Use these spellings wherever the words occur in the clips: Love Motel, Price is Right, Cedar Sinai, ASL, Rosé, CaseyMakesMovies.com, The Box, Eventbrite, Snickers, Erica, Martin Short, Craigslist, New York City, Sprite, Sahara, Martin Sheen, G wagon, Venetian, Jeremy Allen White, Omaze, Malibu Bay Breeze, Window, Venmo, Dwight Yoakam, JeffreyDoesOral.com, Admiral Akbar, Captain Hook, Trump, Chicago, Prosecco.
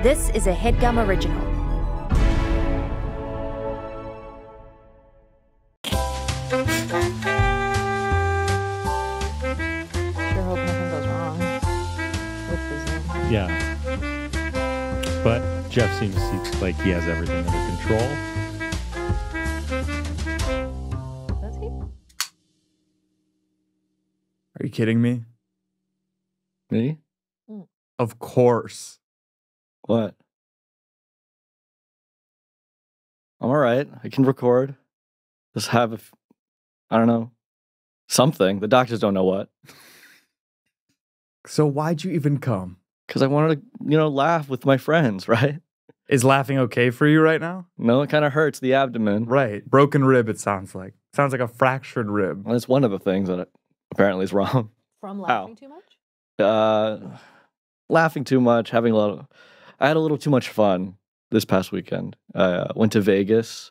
This is a HeadGum Original. Sure hope nothing goes wrong with this. Yeah. But Jeff seems like he has everything under control. Are you kidding me? Me? Of course. What? I'm all right. I can record. Just have a, I don't know, something. The doctors don't know what. So why'd you even come? Because I wanted to, you know, laugh with my friends, right? Is laughing okay for you right now? No, it kind of hurts the abdomen. Right. Broken rib, it sounds like. Sounds like a fractured rib. Well, that's one of the things that... apparently it's wrong. From laughing too much? Laughing too much, having a lot of... I had a little too much fun this past weekend. I went to Vegas.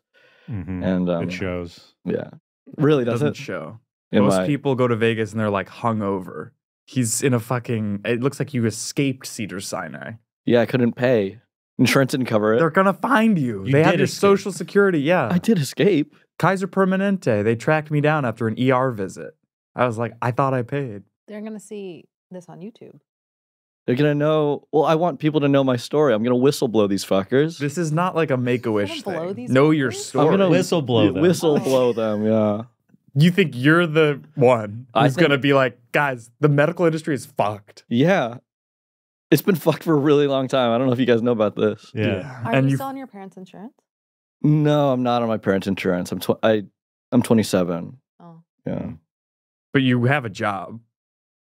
Mm-hmm. And it shows. Yeah. Really doesn't show. Most people go to Vegas and they're like hungover. He's in a fucking... It looks like you escaped Cedar Sinai. Yeah, I couldn't pay. Insurance didn't cover it. They're gonna find you. They have your social security, yeah. I did escape. Kaiser Permanente. They tracked me down after an ER visit. I was like, I thought I paid. They're going to see this on YouTube. They're going to know. Well, I want people to know my story. I'm going to whistleblow these fuckers. This is not like a make-a-wish thing. Know your story. I'm going to whistleblow them. Whistleblow them, yeah. You think you're the one who's going to be like, guys, the medical industry is fucked. Yeah. It's been fucked for a really long time. I don't know if you guys know about this. Yeah. Are you still on your parents' insurance? No, I'm not on my parents' insurance. I'm 27. Oh. Yeah. But you have a job.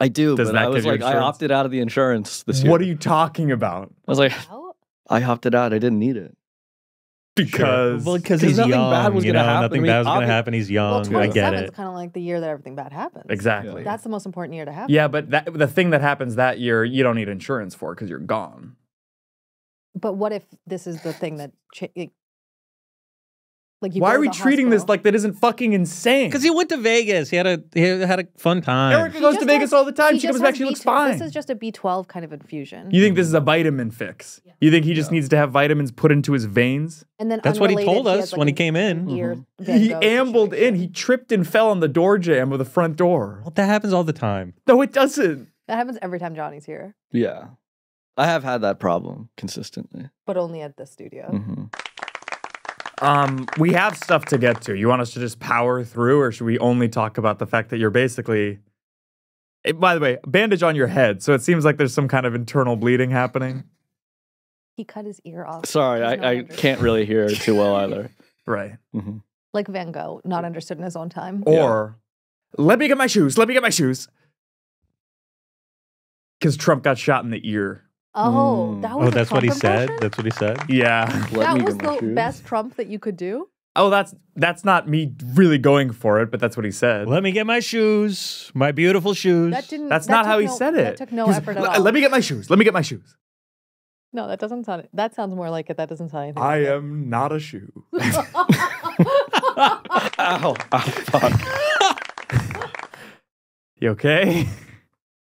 I do, but I was like, I opted out of the insurance this year. What are you talking about? I was like, I opted out. I didn't need it. Because he's young. Nothing bad was going to happen. He's young. I get it. It's kind of like the year that everything bad happens. Exactly. That's the most important year to happen. Yeah, but the thing that happens that year, you don't need insurance for because you're gone. But what if this is the thing that... Like why are we treating this like that isn't fucking insane? Because he went to Vegas. He had a fun time. Erica goes to Vegas all the time. She comes back. She looks fine. This is just a B12 kind of infusion. You think this is a vitamin fix? Yeah. You think he just needs to have vitamins put into his veins? And then that's what he told us when he came in. He ambled in. He tripped and fell on the door jamb of the front door. Well, that happens all the time. No, it doesn't. That happens every time Johnny's here. Yeah. I have had that problem consistently. But only at the studio. Mm-hmm. We have stuff to get to. You want us to just power through, or should we only talk about the fact that you're basically... By the way, bandage on your head, so it seems like there's some kind of internal bleeding happening. He cut his ear off. Sorry, I can't really hear too well either. Right. Mm-hmm. Like Van Gogh, not understood in his own time. Or, yeah. Let me get my shoes, let me get my shoes. Because Trump got shot in the ear. Oh, that was that's Trump what he impression? Said? That's what he said? Yeah. That was the best Trump that you could do? Oh, that's not me really going for it, but that's what he said. Let me get my shoes. My beautiful shoes. That's not how he said it. That took no effort at all. Let me get my shoes. Let me get my shoes. No, that doesn't sound... That sounds more like it. That doesn't sound anything. I am not a shoe. Ow. Oh, fuck. You okay?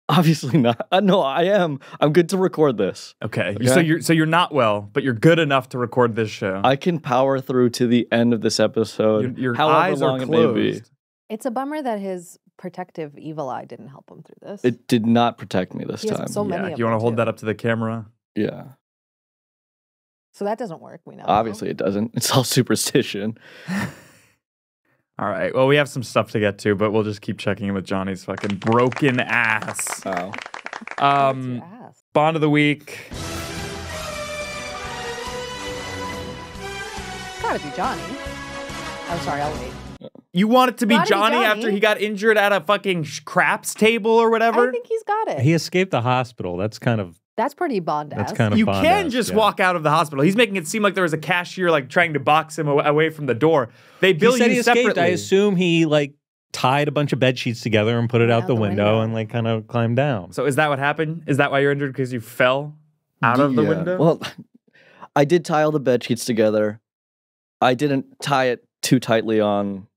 Obviously not. No, I am. I'm good to record this. Okay. Okay. So you're not well, but you're good enough to record this show. I can power through to the end of this episode. Your eyes are closed. It's a bummer that his protective evil eye didn't help him through this. It did not protect me this time. So many. Yeah. You want to hold that up to the camera? Yeah. So that doesn't work. We know. Obviously, it doesn't. It's all superstition. All right, well, we have some stuff to get to, but we'll just keep checking in with Johnny's fucking broken ass. Oh. Bond of the week. It's gotta be Johnny. I'm sorry, I'll wait. You want it to be Johnny after he got injured at a fucking craps table or whatever? I think he's got it. He escaped the hospital. That's kind of... That's pretty Bond-esque. That's kind of you Bond-esque, can just walk out of the hospital. He's making it seem like there was a cashier like trying to box him away from the door. They bill you separately. Escaped. I assume he like tied a bunch of bed sheets together and put it out the window and like kind of climbed down. So is that what happened? Is that why you're injured? Because you fell out of the window? Well, I did tie all the bed sheets together. I didn't tie it too tightly on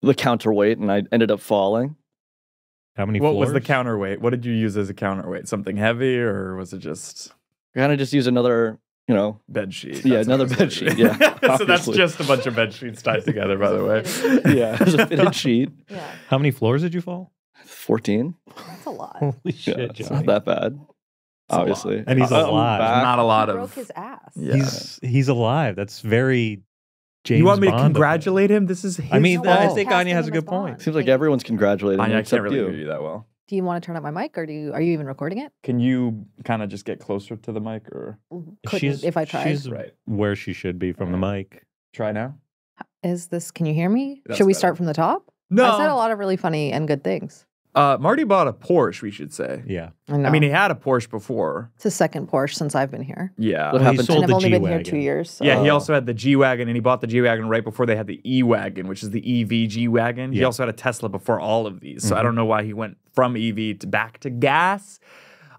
the counterweight, and I ended up falling. How many floors? What was the counterweight? What did you use as a counterweight? Something heavy, or was it just... Kind of just use another you know, bed sheet. Yeah, another bed sheet. Yeah. So that's just a bunch of bed sheets tied together, by the way. Yeah, it was a fitted sheet. Yeah. How many floors did you fall? 14. That's a lot. Holy shit, Johnny. It's not that bad. It's obviously. And he's alive. Not a lot of. He broke his ass. Yeah. He's alive. That's very James Bond. You want me to congratulate him? This is his I think Anya has a good point. Seems like everyone's congratulating him. Anya, I can't really hear you that well. Do you want to turn up my mic, or are you even recording it? Can you kind of just get closer to the mic, or if I try? She's right where she should be from the mic. Try now. Is this? Can you hear me? That's should we better. Start from the top? No. I said a lot of really funny and good things. Marty bought a Porsche, we should say. Yeah. I mean, he had a Porsche before. It's his second Porsche since I've been here. Yeah. Well, he sold the G wagon. I've only been here 2 years. So. Yeah, he also had the G wagon, and he bought the G wagon right before they had the E wagon, which is the EV G wagon. Yeah. He also had a Tesla before all of these, so I don't know why he went from EV to back to gas,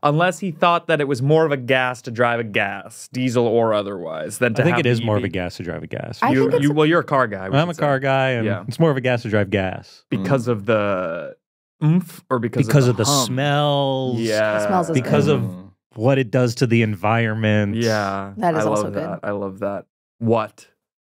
unless he thought that it was more of a gas to drive a gas, diesel or otherwise, than to have the EV. More of a gas to drive a gas. Well, you're a car guy. I'm a car guy, and it's more of a gas to drive gas because of the. Oomph, or because of the smells, yeah, because of what it does to the environment, yeah, that is also good. I love that. What?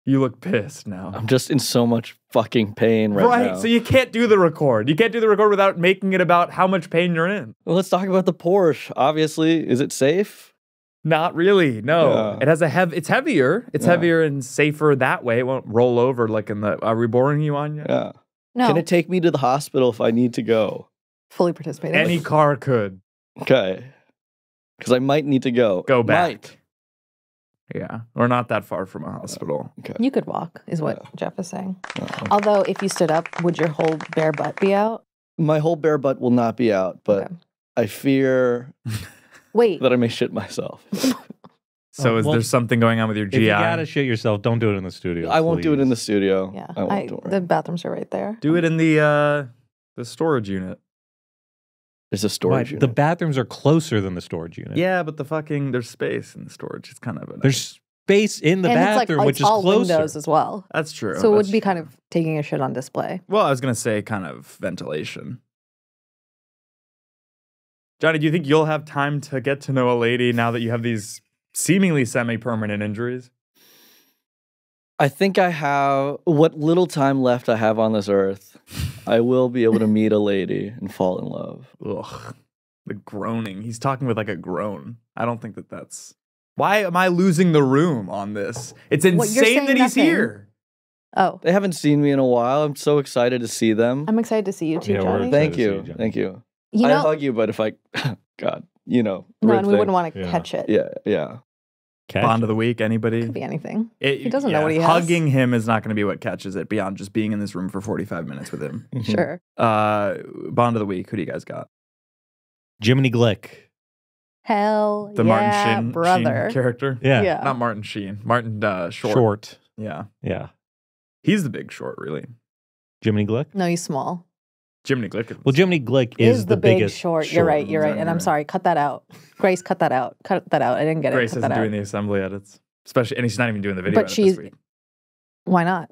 You look pissed now. I'm just in so much fucking pain right now. So you can't do the record. You can't do the record without making it about how much pain you're in. Well, let's talk about the Porsche. Obviously, is it safe? Not really. No, it has a It's heavier. It's heavier and safer that way. It won't roll over like in the. Are we boring you, Anya? Yeah. No. Can it take me to the hospital if I need to go? Fully participating. Any car could. Okay. Because I might need to go. Go back. Might. Yeah. We're not that far from a hospital. Okay. You could walk, is what Jeff is saying. Okay. Although, if you stood up, would your whole bare butt be out? My whole bare butt will not be out, but I fear that I may shit myself. So is there something going on with your GI? If you gotta shit yourself, don't do it in the studio. I won't do it in the studio. Yeah, I won't, the bathrooms are right there. Do it in the storage unit. There's a storage unit. The bathrooms are closer than the storage unit. Yeah, but there's space in the storage. It's kind of a there's space in the bathroom, which is all closer. Windows as well. That's true. So it would be kind of taking a shit on display. Well, I was gonna say kind of ventilation. Johnny, do you think you'll have time to get to know a lady now that you have these? Seemingly semi-permanent injuries? I think I have what little time left I have on this earth. I will be able to meet a lady and fall in love. Ugh. The groaning. He's talking with like a groan. I don't think that that's... Why am I losing the room on this? It's insane that he's here. Oh. They haven't seen me in a while. I'm so excited to see them. I'm excited to see you too, Johnny. Thank you. Thank you. I hug you, but if I... God. You know, no, and we wouldn't want to catch it. Yeah, yeah. Catch Bond of the week, anybody? Could be anything. He doesn't know what he has. Hugging him is not going to be what catches it beyond just being in this room for 45 minutes with him. Sure. Bond of the week, who do you guys got? Jiminy Glick. Hell the Martin Sheen, brother. Sheen character? Yeah. Not Martin Sheen. Martin Short. Short. Yeah. Yeah. He's the Big Short, really. Jiminy Glick? No, he's small. Jiminy Glick. Well, Jiminy Glick is the biggest short. You're right. You're right. And I'm sorry. Cut that out. Grace, cut that out. Cut that out. I didn't get it. Grace isn't doing the assembly edits, especially, and she's not even doing the video edits this week. Why not?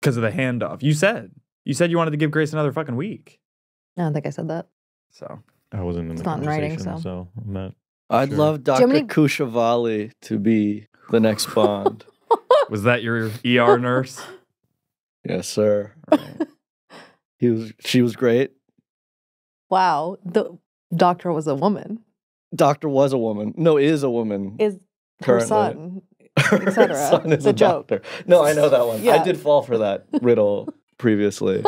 Because of the handoff. You said you wanted to give Grace another fucking week. I don't think I said that. So I wasn't in the conversation. It's not in writing, so I'm not. I'd love Dr. Kushavali to be the next Bond. Was that your ER nurse? Yes, sir. Right. She was great. Wow. The doctor was a woman. Doctor was a woman. No, is a woman. Is her son, et cetera. Her son is a doctor. No, I know that one. Yeah. I did fall for that riddle previously.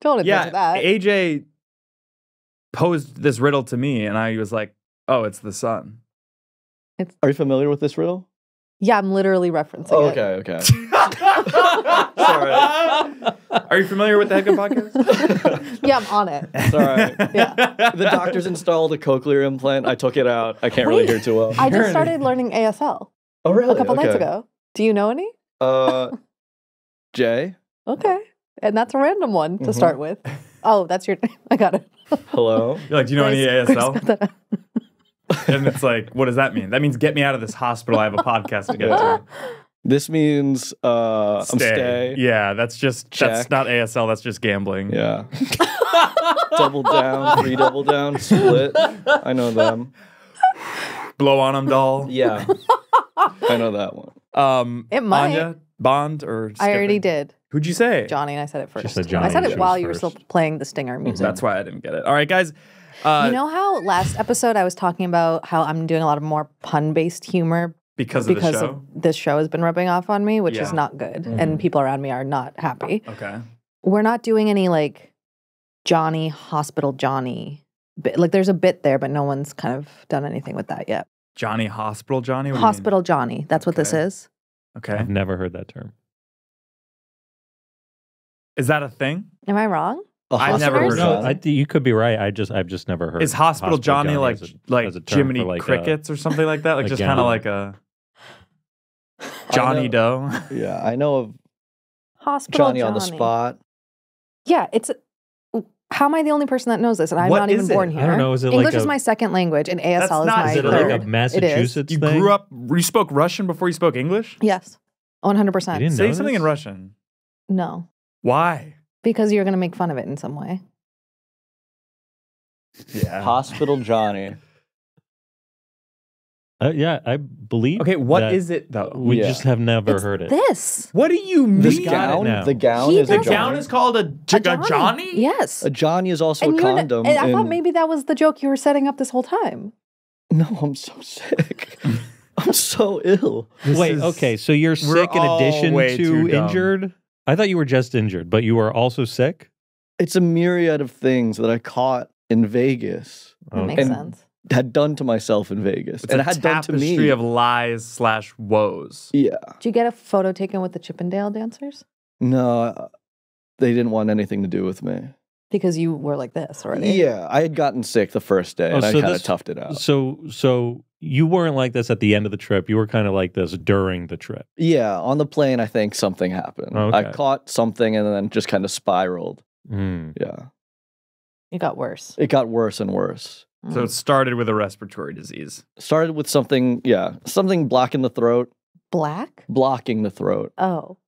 Don't admit to that. AJ posed this riddle to me, and I was like, oh, it's the son. Are you familiar with this riddle? Yeah, I'm literally referencing it. Okay, Sorry. Are you familiar with the HeadGum podcast? Yeah, I'm on it. Sorry. Yeah. The doctors installed a cochlear implant. I took it out. I can't really hear too well. I just started learning ASL. Oh, really? A couple nights ago. Do you know any? Jay. Okay. And that's a random one to start with. Oh, that's your name. I got it. Hello? You're like, do you know any ASL? And it's like, what does that mean? That means get me out of this hospital. I have a podcast to get to. This means stay. Yeah, that's just that's not ASL. That's just gambling. Yeah. Double down, three double down, split. I know them. Blow on them, doll. Yeah. I know that one. It might. Anya, Bond, or Skipper? I already did. Who'd you say? Johnny, and I said it first. She said Johnny. I said it while you were still playing the Stinger music. That's why I didn't get it. All right, guys. You know how last episode I was talking about how I'm doing a lot of more pun-based humor? Because this show has been rubbing off on me, which is not good. Mm-hmm. And people around me are not happy. Okay. We're not doing any, like, Johnny, Hospital Johnny. Like, there's a bit there, but no one's kind of done anything with that yet. Johnny, Hospital Johnny? What Hospital Johnny. That's what this is. Okay. I've never heard that term. Is that a thing? Am I wrong? I've never heard of it. You could be right. I've just never heard. Is Hospital Johnny like Jiminy Crickets or something like that? Like just kind of like a Johnny Doe. Yeah, I know of Hospital Johnny on the spot. Yeah, it's. How am I the only person that knows this? And I'm not even born here. I don't know. Is it English is my second language, and ASL is my third. Is it like a Massachusetts thing? You grew up. You spoke Russian before you spoke English. Yes, 100%. Say something in Russian. No. Why? Because you're going to make fun of it in some way. Yeah. Hospital Johnny. Yeah, I believe. Okay, what is it though? We just have never heard it. This. What do you mean? This gown? The gown is a Johnny. The gown is called a Johnny? Yes. A Johnny is also a condom. And I thought maybe that was the joke you were setting up this whole time. No, I'm so sick. I'm so ill. Wait, okay, so you're sick in addition to injured? I thought you were just injured, but you were also sick? It's a myriad of things that I caught in Vegas. That makes sense. Had done to myself in Vegas. It's and a had done to me. Tapestry of lies / woes. Yeah. Did you get a photo taken with the Chippendale dancers? No, they didn't want anything to do with me. Because you were like this already? Yeah, I had gotten sick the first day, and I kind of toughed it out. So you weren't like this at the end of the trip. You were kind of like this during the trip. Yeah, on the plane, I think something happened. Okay. I caught something and then just kind of spiraled. Mm. Yeah. It got worse. It got worse and worse. Mm. So it started with a respiratory disease. Started with something, yeah, something blocking the throat. Black? Blocking the throat. Oh.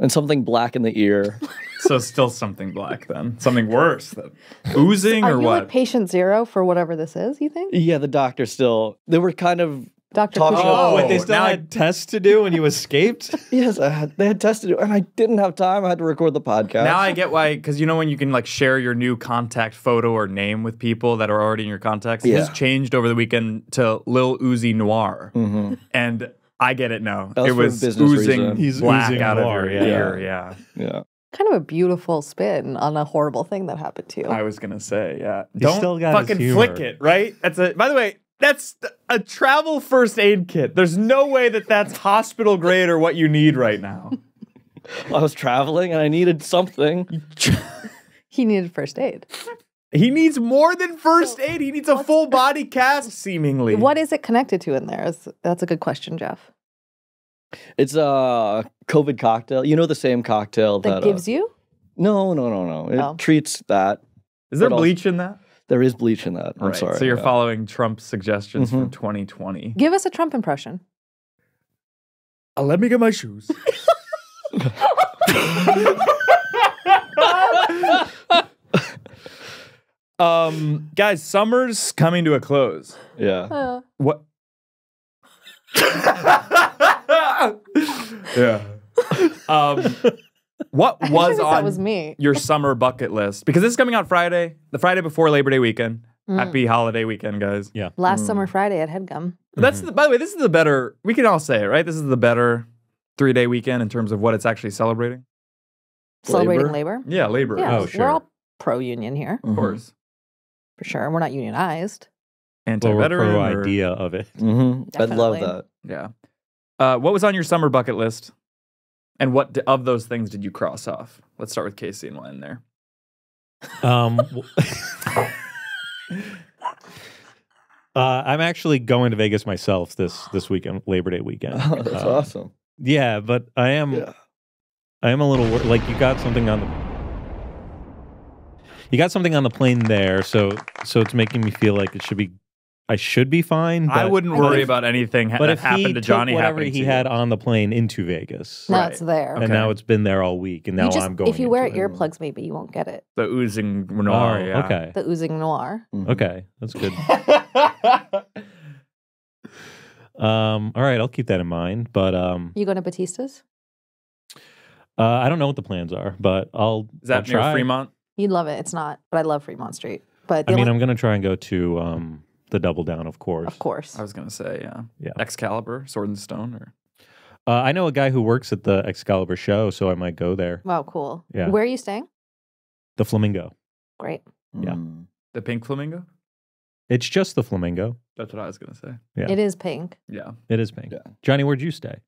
And something black in the ear. So still something black then. Something worse than oozing or what? Are you like patient zero for whatever this is, you think? Yeah, the doctor still. They were kind of talking about. Oh, and they still had tests to do and you escaped? Yes, they had tests to do. And I didn't have time. I had to record the podcast. Now I get why. Because you know when you can like share your new contact photo or name with people that are already in your contacts? Yeah. This changed over the weekend to Lil Uzi Noir. Mm-hmm. And I get it now. It was oozing black out of your ear. Yeah. Yeah. Kind of a beautiful spin on a horrible thing that happened to you. I was going to say, yeah. Don't fucking flick it, right? By the way, that's a travel first aid kit. There's no way that that's hospital grade or what you need right now. I was traveling and I needed something. He needed first aid. He needs more than first aid. He needs a full body cast, seemingly. What is it connected to in there? That's a good question, Jeff. It's a COVID cocktail. You know the same cocktail that gives you? No. It treats that. Is there bleach in that? There is bleach in that. I'm sorry. So you're following Trump's suggestions from 2020. Give us a Trump impression. Let me get my shoes. Guys, summer's coming to a close. Yeah. What? Yeah. What was on that was me. Your summer bucket list? Because this is coming out Friday, the Friday before Labor Day weekend. Mm. Happy holiday weekend, guys. Yeah. Last summer Friday at HeadGum. That's by the way, this is the better, we can all say it, right? This is the better 3-day weekend in terms of what it's actually celebrating. Celebrating labor? Yeah, labor. Yeah, oh, sure. We're all pro-union here. Of course. For sure. We're not unionized. Anti-veteran. Well, pro-idea of it. Mm-hmm. I'd love that. Yeah. What was on your summer bucket list? And what of those things did you cross off? Let's start with Casey and we'll end there. I'm actually going to Vegas myself this weekend, Labor Day weekend. Oh, that's awesome. Yeah, but I am a little like you got something on the plane there, so it's making me feel like it should be. I should be fine. But I wouldn't worry about anything that happened to Johnny. But if whatever he had on the plane into Vegas. Now it's there. And now it's been there all week, and now I'm going. If you wear earplugs, maybe you won't get it. The oozing noir, yeah. Okay. The oozing noir. Okay, that's good. All right, I'll keep that in mind. But you going to Batista's? I don't know what the plans are, but I'll Is that I'll near try. Fremont? You'd love it. It's not, but I love Fremont Street. But I mean, I'm going to try and go to the Double Down, of course. Of course. I was going to say, yeah. Yeah. Excalibur, Sword and Stone, or... I know a guy who works at the Excalibur show, so I might go there. Wow, cool. Yeah. Where are you staying? The Flamingo. Great. Yeah. The pink flamingo? It's just the Flamingo. That's what I was going to say. Yeah. It is pink. Yeah. It is pink. Yeah. Johnny, where'd you stay?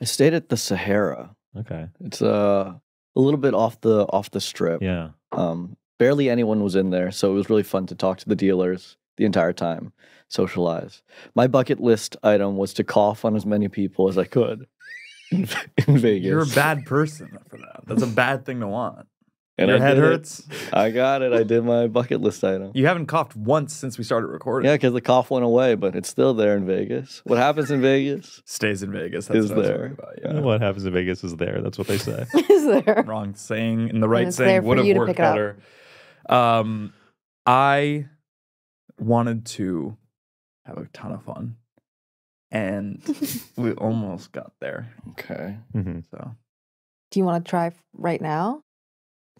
I stayed at the Sahara. Okay. It's a little bit off the strip. Yeah. Barely anyone was in there, so it was really fun to talk to the dealers the entire time, socialize. My bucket list item was to cough on as many people as I could in Vegas. You're a bad person for that. That's a bad thing to want. And your head hurts? I got it. I did my bucket list item. You haven't coughed once since we started recording. Yeah, because the cough went away, but it's still there in Vegas. What happens in Vegas? Stays in Vegas. That's what there. About, yeah. What happens in Vegas is there. That's what they say. Is there. Wrong saying and the right and saying would have worked better. I wanted to have a ton of fun, and we almost got there. Okay. Mm-hmm. So, do you want to try right now?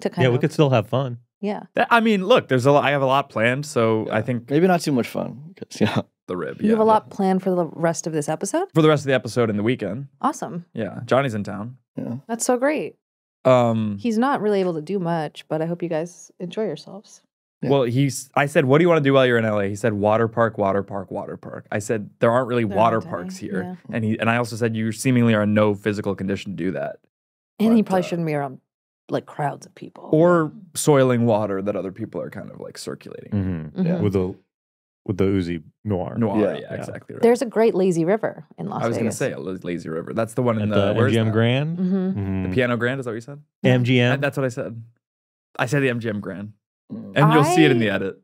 To kind of... we could still have fun. Yeah. I mean, look, there's a lot, I have a lot planned, so yeah. I think maybe not too much fun. Yeah, the rib. You have a lot planned for the rest of this episode. For the rest of the episode and the weekend. Awesome. Yeah, Johnny's in town. Yeah, that's so great. He's not really able to do much, but I hope you guys enjoy yourselves. Yeah. Well, I said, what do you want to do while you're in LA? He said, water park, water park, water park. I said, there aren't really water parks here. Yeah. And I also said, you seemingly are in no physical condition to do that. And but, he probably shouldn't be around like crowds of people. Or soiling water that other people are kind of like circulating. Mm-hmm. Mm-hmm. Yeah. With the Uzi Noir. Noir, yeah exactly right. There's a great lazy river in Las Vegas. I was going to say a lazy river. That's the one in the MGM Grand? Mm-hmm. Mm-hmm. The Piano Grand, is that what you said? MGM? That's what I said. I said the MGM Grand. And you'll see it in the edit.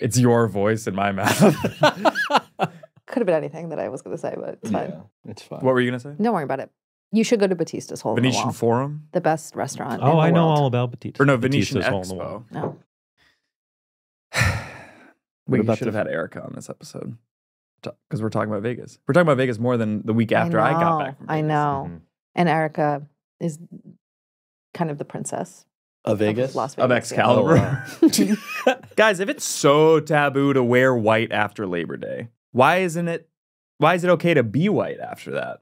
It's your voice in my mouth. Could have been anything that I was going to say, but it's fine. Yeah, it's fine. What were you going to say? Don't worry about it. You should go to Batista's Hole Venetian in the Wall. Forum? The best restaurant in the world. I know all about Batista's. Or no, Venetian Expo. Hole in the Wall. No. We should have had Erica on this episode because we're talking about Vegas. We're talking about Vegas more than the week after I got back from Vegas. I know. Mm-hmm. And Erica is kind of the princess of Vegas? Of Las Vegas. Of Excalibur. Yeah. Oh, wow. Guys, if it's so taboo to wear white after Labor Day, why is it okay to be white after that?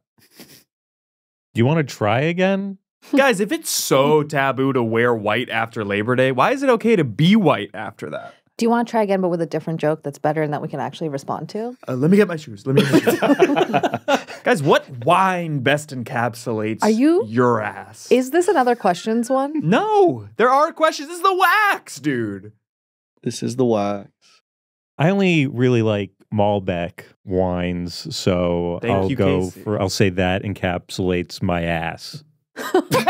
Do you want to try again? Guys, if it's so taboo to wear white after Labor Day, why is it okay to be white after that? Do you want to try again, but with a different joke that's better and that we can actually respond to? Let me get my shoes. Guys, what wine best encapsulates your ass? Is this another questions one? No, there are questions. This is the wax, dude. This is the wax. I only really like Malbec wines, so Casey. I'll say that encapsulates my ass. Okay.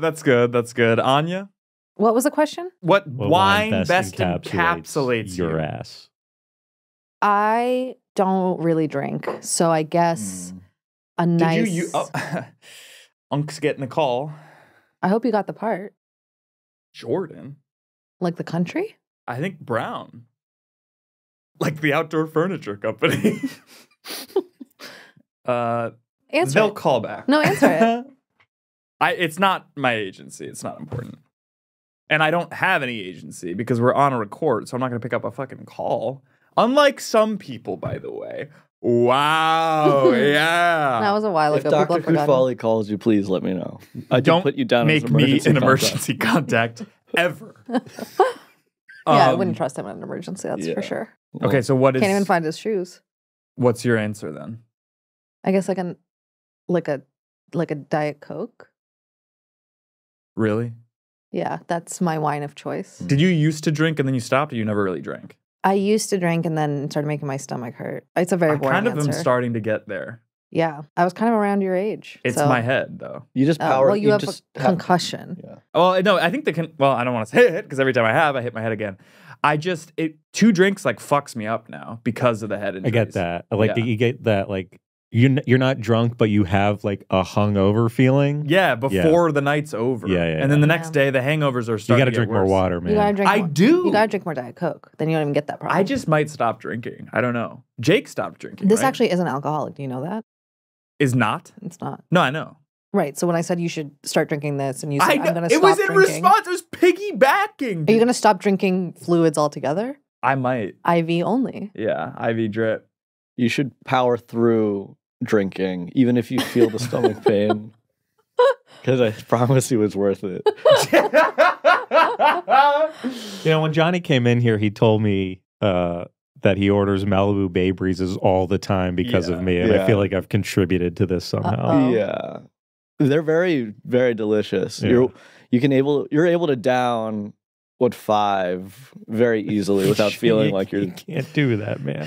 That's good. That's good. Anya? What was the question? What wine best encapsulates your ass? I don't really drink, so I guess a nice... Did you... Unk's getting a call. I hope you got the part. Jordan? Like the country? I think Brown. Like the outdoor furniture company. Answer They'll it. Call back. No, answer it. It's not my agency. It's not important. And I don't have any agency because we're on a record, so I'm not going to pick up a fucking call. Unlike some people, by the way. Wow, yeah. That was a while ago. If Dr. Kufali calls you, please let me know. I don't put you down make as me an emergency contact ever. I wouldn't trust him in an emergency, that's for sure. Okay, so what is... Can't even find his shoes. What's your answer then? I guess like a Diet Coke. Really? Yeah, that's my wine of choice. Did you used to drink and then you stopped, or you never really drank? I used to drink and then started making my stomach hurt. It's a very boring answer. I kind of am starting to get there. Yeah, I was kind of around your age. It's my head, though. You just power... Well, you have just a concussion. Yeah. Well, no, I think I don't want to say it, because every time I hit my head again. Two drinks, like, fucks me up now because of the head injuries. I get that. Like, you get that, like... You're not drunk, but you have like a hungover feeling. Yeah, before the night's over. Yeah, yeah. And then the next day, the hangovers are starting. You got to drink more water, man. You gotta drink more. I do. You got to drink more Diet Coke. Then you don't even get that problem. I just might stop drinking. I don't know. Jake stopped drinking. This actually isn't alcoholic. Do you know that? Is not? It's not. No, I know. Right. So when I said you should start drinking this, and you said I'm going to stop drinking. It was in response. It was piggybacking. Are you going to stop drinking fluids altogether? I might. IV only. Yeah, IV drip. You should power through drinking, even if you feel the stomach pain, because I promise you it's worth it. You know, when Johnny came in here, he told me that he orders Malibu Bay Breezes all the time because of me, and I feel like I've contributed to this somehow. Yeah, they're very, very delicious. Yeah. You're able to down five very easily without feeling like you can't do that, man.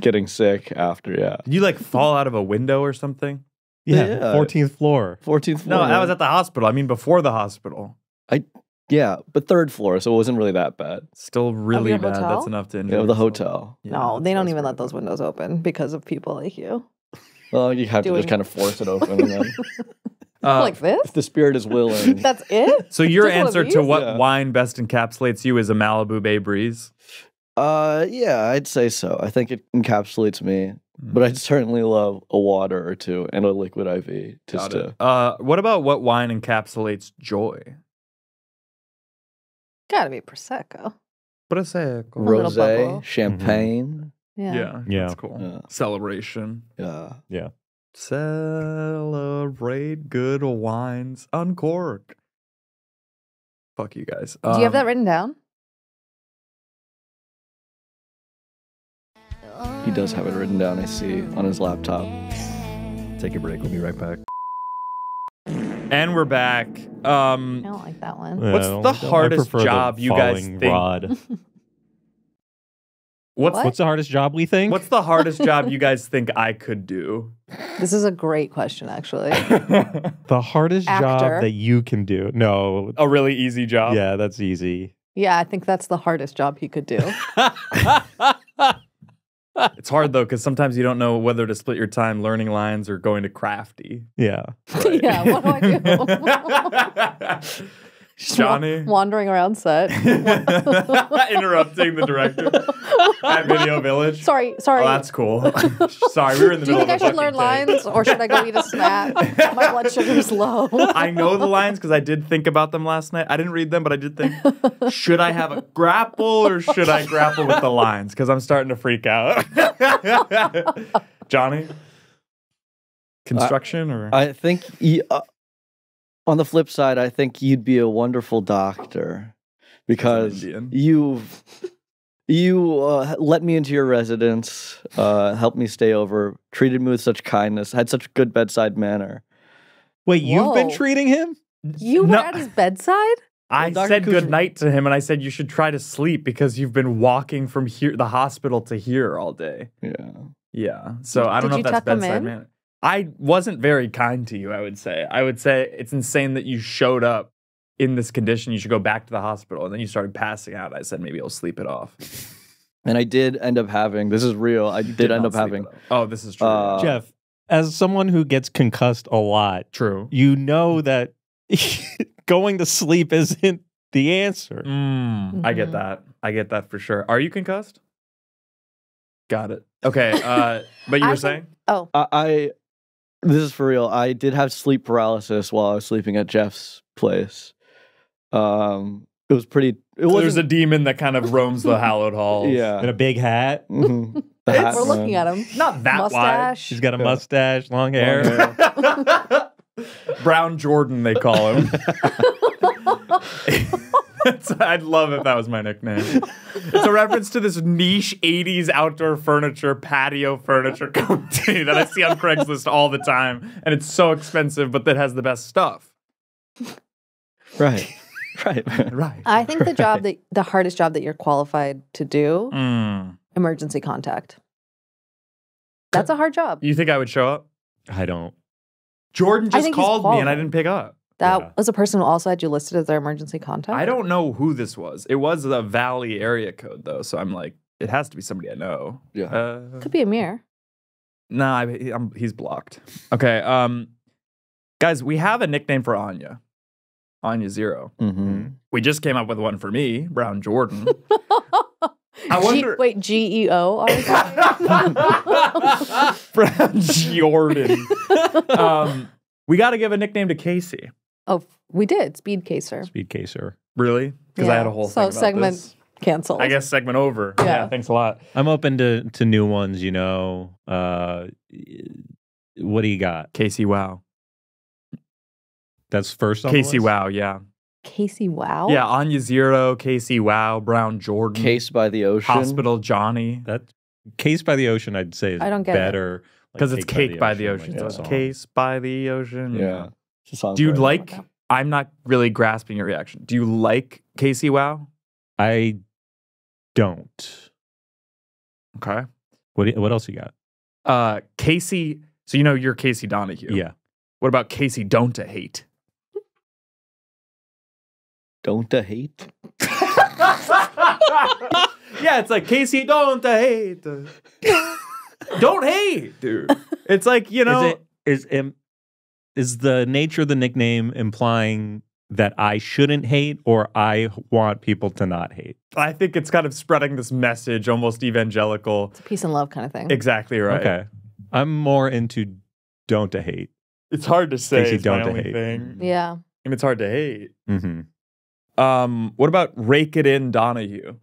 Getting sick after, Did you like fall out of a window or something? Yeah, 14th floor. 14th floor. No, that was at the hospital. I mean, before the hospital. Yeah, but third floor, so it wasn't really that bad. Still really bad. Hotel? That's enough to injure the hotel. Yeah, no, they don't even let those windows open because of people like you. Well, you have to just kind of force it open. And then, like this? If the spirit is willing. That's it? So your answer to what wine best encapsulates you is a Malibu Bay Breeze? Yeah, I'd say so. I think it encapsulates me, but I'd certainly love a water or two and a liquid IV just to. What about what wine encapsulates joy? Gotta be prosecco. Prosecco, rosé, champagne. Yeah, that's cool. Yeah. Celebration. Yeah. Celebrate good wines. Uncork. Fuck you guys. Do you have that written down? He does have it written down, I see, on his laptop. Take a break. We'll be right back. And we're back. I don't like that one. What's the hardest job you guys think? What's the hardest job we think? What's the hardest job you guys think I could do? This is a great question, actually. The hardest job that you can do. No. A really easy job? Yeah, that's easy. Yeah, I think that's the hardest job he could do. It's hard, though, because sometimes you don't know whether to split your time learning lines or going to crafty. Yeah. Right. Yeah, what do I do? Johnny. Wandering around set. Interrupting the director at Video Village. Sorry. Oh, that's cool. Sorry, we were in the middle of a fucking thing. Do you think I should learn lines, or should I go eat a snack? My blood sugar's low. I know the lines because I did think about them last night. I didn't read them, but I did think, should I have a grapple, or should I grapple with the lines? Because I'm starting to freak out. Johnny? Construction? I think... on the flip side, I think you'd be a wonderful doctor because you let me into your residence, helped me stay over, treated me with such kindness, had such a good bedside manner. Wait, you've been treating him? You were at his bedside? I said good night to him, and I said you should try to sleep because you've been walking from here, the hospital to here all day. Yeah. So I don't know if that's bedside manner. I wasn't very kind to you, I would say. I would say it's insane that you showed up in this condition. You should go back to the hospital. And then you started passing out. I said, maybe I'll sleep it off. And I did end up having, this is real, I did end up having. Oh, this is true. Jeff, as someone who gets concussed a lot, you know that going to sleep isn't the answer. I get that. I get that for sure. Are you concussed? Got it. Okay. But you were saying? Oh. This is for real. I did have sleep paralysis while I was sleeping at Jeff's place. It was pretty... There's a demon that kind of roams the hallowed halls. Yeah. In a big hat. Hat we're looking at him. Not that mustache. He's got a mustache, long hair. Brown Jordan, they call him. I'd love if that was my nickname. It's a reference to this niche 80s outdoor furniture, patio furniture company that I see on Craigslist all the time. And it's so expensive, but that has the best stuff. Right. I think the hardest job that you're qualified to do, emergency contact. That's a hard job. You think I would show up? I don't. Jordan just called me and I didn't pick up. That was a person who also had you listed as their emergency contact? I don't know who this was. It was the Valley area code, though, so I'm like, it has to be somebody I know. Yeah. Could be Amir. Nah, he's blocked. Okay, guys, we have a nickname for Anya. Anya Zero. Mm-hmm. We just came up with one for me, Brown Jordan. I wonder. Wait, G-E-O? Brown Jordan. We got to give a nickname to Casey. Oh, we did. Speed Caser. Speed Caser. Really? Because I had a whole thing about segment this. Canceled. I guess segment over. Yeah. Thanks a lot. I'm open to new ones, you know. What do you got? Casey Wow. That's first on Casey Wow, yeah. Casey Wow? Yeah, Anya Zero, Casey Wow, Brown Jordan. Case by the Ocean. Hospital Johnny. That Case by the Ocean, I'd say, is better. Because it's Cake by the Ocean. It's Case by the Ocean. Yeah. Do you like, I'm not really grasping your reaction. Do you like Casey Wow? I don't. Okay. What else you got? Casey, so you know you're Casey Donahue. Yeah. What about Casey Don't to Hate? Don't to Hate? Yeah, it's like Casey Don't to Hate. Don't hate, dude. It's like, you know. Is the nature of the nickname implying that I shouldn't hate or I want people to not hate? I think it's kind of spreading this message, almost evangelical. It's a peace and love kind of thing. Exactly right. Okay. I'm more into don't to hate. It's hard to say. Casey don't to hate. Thing. Yeah. I mean, it's hard to hate. Mm-hmm. What about Rake It In Donahue?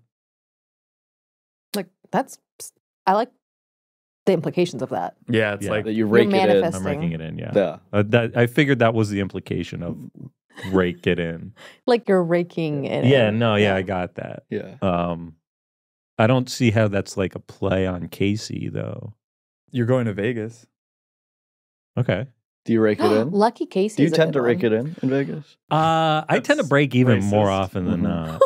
Like, that's, I like the implications of that. Yeah, it's like you rake it in. I'm raking it in, yeah. I figured that was the implication of rake it in. Like you're raking it in. No, yeah, I got that. Yeah. I don't see how that's like a play on Casey, though. You're going to Vegas. Okay. Do you rake it in? Lucky Casey. Do you tend to rake it in Vegas? I tend to break even more often than not.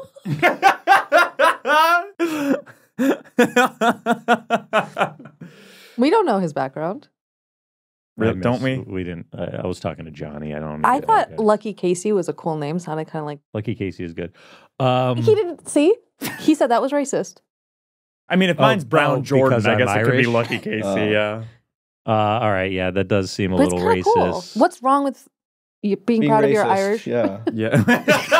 We don't know his background. Really, don't we? We didn't. I was talking to Johnny. I don't know. I thought Lucky Casey was a cool name. Sounded kind of like... Lucky Casey is good. He didn't... See? He said that was racist. I mean, if mine's Brown Jordan, I guess it could be Lucky Casey, yeah. All right, yeah, that does seem a little racist. Cool. What's wrong with you being proud racist, of your Irish? Yeah, yeah.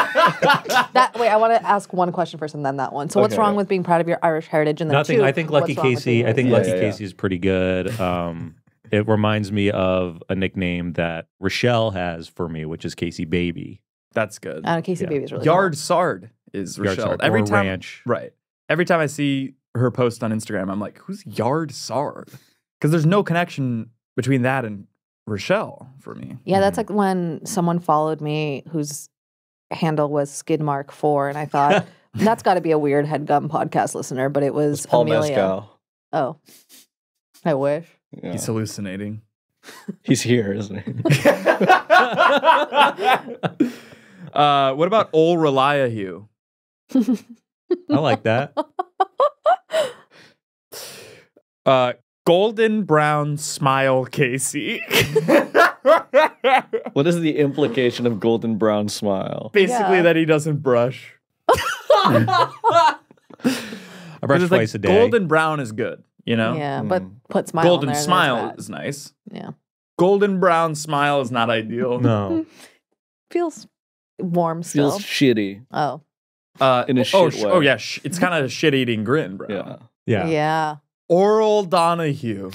Wait, I want to ask one question first and then that one. So, what's wrong with being proud of your Irish heritage? And then nothing. I think Lucky Casey. I think Lucky Casey is pretty good. It reminds me of a nickname that Rochelle has for me, which is Casey Baby. That's good. Casey Baby is really Yard cool. Sard is Rochelle. Yard Sard. Every time, ranch. Right? Every time I see her post on Instagram, I'm like, who's Yard Sard? Because there's no connection between that and Rochelle for me. Yeah, that's like when someone followed me whose handle was Skidmark4, and I thought, that's got to be a weird HeadGum podcast listener, but it was Paul Mescal. Oh, I wish. Yeah. He's hallucinating. He's here, isn't he? What about Ol Reliahue? I like that. Golden Brown Smile Casey. What is the implication of Golden Brown Smile? Basically that he doesn't brush. I brush twice a day. Golden Brown is good, you know? Yeah, but put Smile Golden on there, Smile is nice. Yeah. Golden Brown Smile is not ideal. No. Feels warm still. Feels shitty. Oh. In a shit way. Oh, yeah. It's kind of a shit-eating grin, bro. Yeah. Yeah. Yeah. Oral Donahue.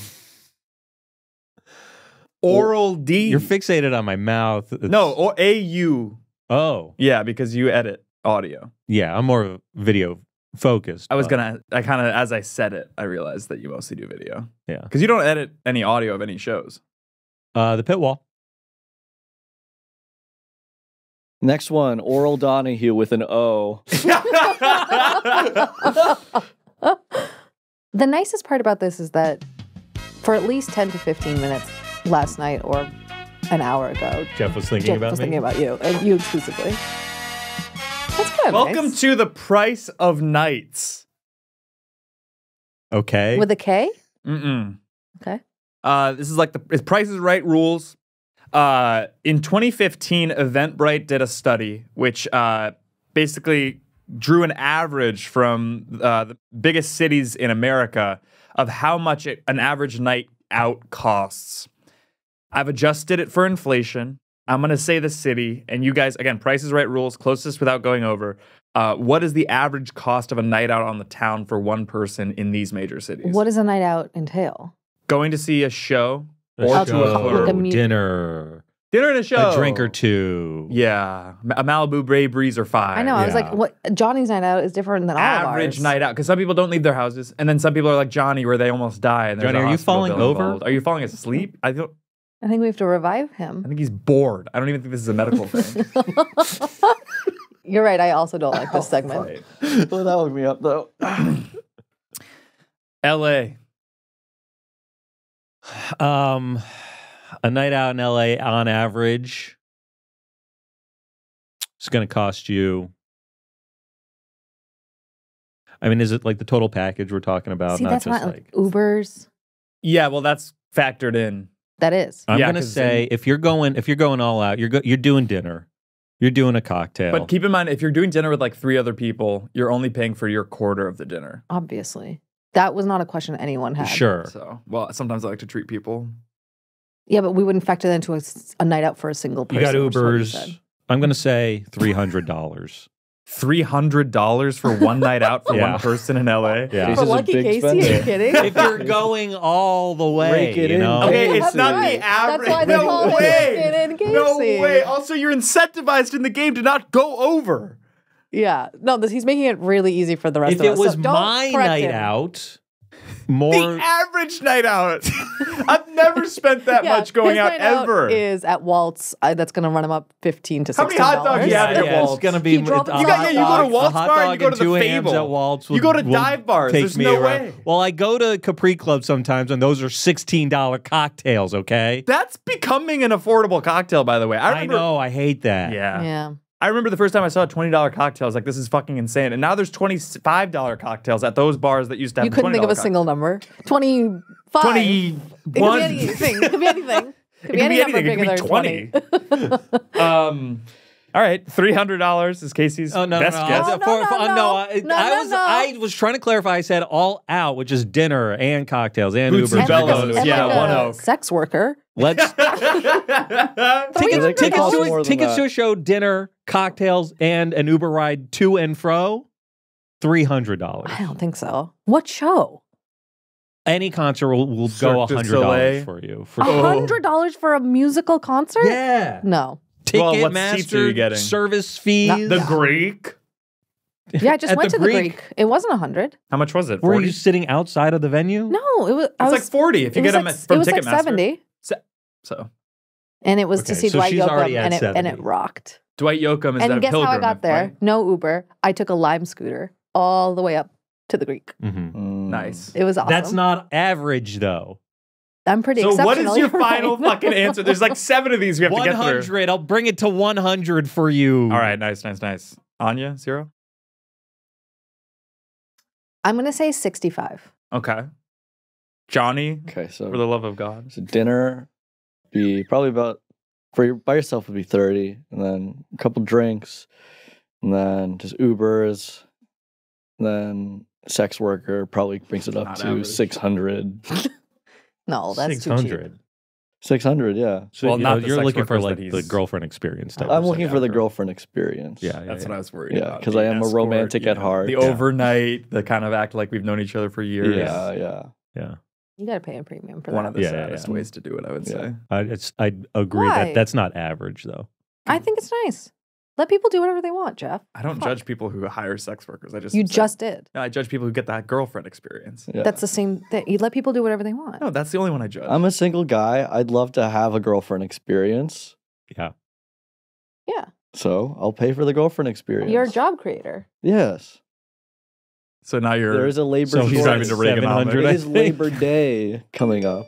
Oral D. You're fixated on my mouth. It's... No, or A-U. Oh. Yeah, because you edit audio. Yeah, I'm more video focused. I was gonna, I kind of, as I said it, I realized that you mostly do video. Yeah. Because you don't edit any audio of any shows. The Pit Wall. Next one, Oral Donahue with an O. The nicest part about this is that for at least 10 to 15 minutes last night or an hour ago, Jeff was thinking about me. Jeff was thinking about you, and you exclusively. That's kind of nice. Welcome to the Price of Nights. Okay. With a K? Mm-mm. Okay. This is like the Price is Right rules. In 2015, Eventbrite did a study which basically drew an average from the biggest cities in America of how much an average night out costs. I've adjusted it for inflation. I'm going to say the city, and you guys, again, Price is Right rules, closest without going over. What is the average cost of a night out on the town for one person in these major cities? What does a night out entail? Going to see a show or to a club. Dinner. Dinner and a show. A drink or two. Yeah. A Malibu Bay Breeze or five. I know. Yeah. I was like, what? Johnny's night out is different than all of ours. Average night out. Because some people don't leave their houses. And then some people are like Johnny where they almost die. And Johnny, are you falling over? Involved. Are you falling asleep? I think we have to revive him. I think he's bored. I don't even think this is a medical thing. You're right. I also don't like this segment. Right. Well, that woke me up, though. L.A. A night out in L.A. on average is going to cost you... I mean, is it like the total package we're talking about? See, that's not like Ubers. Yeah, well, that's factored in. That is. I'm going to say if you're going all out, you're doing dinner. You're doing a cocktail. But keep in mind, if you're doing dinner with like 3 other people, you're only paying for your quarter of the dinner. Obviously. That was not a question anyone had. Sure. So, well, sometimes I like to treat people. Yeah, but we wouldn't factor that into a night out for a single person. You got Ubers. I'm going to say $300. $300 for one night out for one person in LA. Yeah. For lucky Casey, are you kidding? If you're going all the way, you know? Okay, it's not the average. That's why they call it Casey. No way. Also, you're incentivized in the game to not go over. Yeah. No, he's making it really easy for the rest of us. If it was my night out, the average night out. I've never spent that much going out ever. Out is at Walt's. That's going to run him up $15 to $16. How many hot dogs you have at Walt's? It's going to be. You go to Walt's bar and you go to the Fable. At Walt's you go to dive bars. There's no way. Well, I go to Capri Club sometimes, and those are $16 cocktails. Okay, that's becoming an affordable cocktail. By the way, I know. I hate that. Yeah. Yeah. I remember the first time I saw a $20 cocktail, I was like, this is fucking insane. And now there's $25 cocktails at those bars that used to have $20 cocktails. You couldn't think of a single number. 25. 21. It could be anything. It could be anything. It could be any number bigger than 20. All right, $300 is Casey's best guess. I was trying to clarify. I said all out, which is dinner and cocktails and Uber. Yeah, one oak. Sex worker. Let's tickets to a show, dinner, cocktails, and an Uber ride to and fro. $300. I don't think so. What show? Any concert will go $100 for you. $100 for a musical concert? Yeah. No. Ticketmaster, service fees. The Greek. Yeah, I just went to the Greek. It wasn't $100. How much was it? 40? Were you sitting outside of the venue? No, it was like $40 if you get them from Ticketmaster. It was like $70. And it was to see Dwight Yoakam, and it rocked. Dwight Yoakam is that Pilgrim. And guess how I got there? No Uber. I took a Lime scooter all the way up to the Greek. Mm-hmm. Nice. It was awesome. That's not average, though. I'm pretty exceptional. So what is your final fucking answer? There's like 7 of these we have to get through. 100. I'll bring it to 100 for you. All right. Nice, nice, nice. Anya, 0? I'm going to say 65. Okay. Johnny, so for the love of God. So dinner be probably about, by yourself would be 30. And then a couple drinks. And then just Ubers. And then sex worker probably brings it up to 600. No, that's 600. 600, yeah. So well, you're looking for like the girlfriend experience. I'm looking for the girlfriend experience. Yeah, that's what I was worried about. Yeah, because I am a romantic at heart. The overnight, the kind of act like we've known each other for years. Yeah, yeah, yeah. You got to pay a premium for that. One of the saddest ways to do it, I would say. I agree that that's not average, though. I think it's nice. Let people do whatever they want, Jeff. I don't judge people who hire sex workers. You just did. No, I judge people who get that girlfriend experience. Yeah. That's the same thing. You let people do whatever they want. No, that's the only one I judge. I'm a single guy. I'd love to have a girlfriend experience. Yeah. Yeah. So I'll pay for the girlfriend experience. You're a job creator. Yes. So now you're... There is a labor... So he's driving to Reaganomics. It is Labor Day coming up.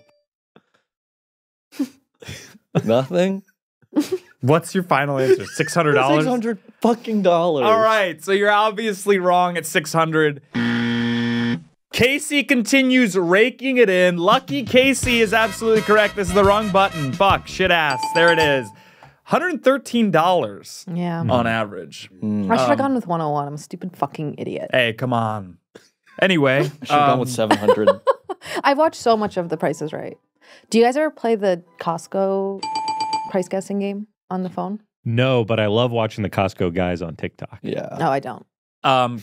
Nothing? What's your final answer? $600? $600 fucking dollars. All right, so you're obviously wrong at $600. Casey continues raking it in. Lucky Casey is absolutely correct. This is the wrong button. Fuck, shit ass. There it is. $113 on average. I should have gone with 101. I'm a stupid fucking idiot. Hey, come on. Anyway. I should have gone with 700. I've watched so much of The Price is Right. Do you guys ever play the Costco price guessing game on the phone? No, but I love watching the Costco guys on TikTok. Yeah. No, I don't.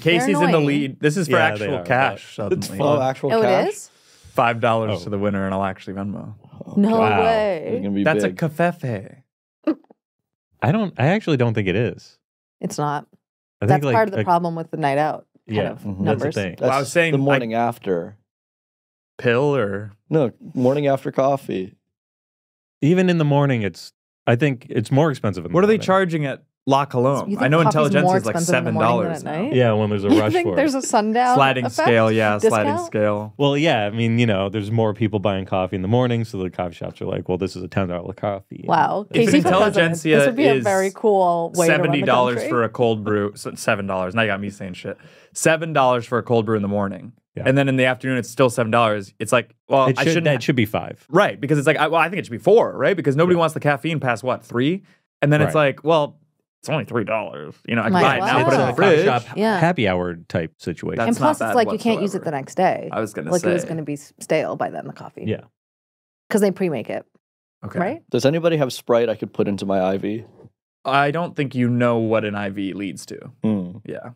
Casey's in the lead. This is for actual cash. It's full actual cash. It is? $5 to the winner, and I'll actually Venmo. Oh, no way. That's big. A cafefe. I actually don't think it is. It's not. That's like, part of the problem with the night out kind of numbers. That's the thing. Well, I was saying the morning after. Pill or? No, morning after coffee. Even in the morning, I think it's more expensive. In the morning. What are they charging at La Colombe? I know Intelligentsia is like $7 now. Yeah, when there's a rush for it. There's a sundown sliding scale, yeah, sliding scale. Well, yeah, I mean, you know, there's more people buying coffee in the morning, so the coffee shops are like, well, this is a $10 coffee. Wow, if Intelligentsia this would be a very cool way $70 for a cold brew, $7. Now you got me saying shit. $7 for a cold brew in the morning. Yeah. And then in the afternoon, it's still $7. It's like, well, it should be $5. Right, because it's like, I think it should be $4, right? Because nobody wants the caffeine past, what, $3? And then it's like, well, it's only $3. You know, I can buy it now, put it in the fridge. Happy hour type situation. That's and plus, it's like whatsoever. You can't use it the next day. I was going to say. Like, it was going to be stale by then, the coffee. Yeah. Because they pre-make it. Okay. Right? Does anybody have Sprite I could put into my IV? I don't think you know what an IV leads to. Mm. Yeah.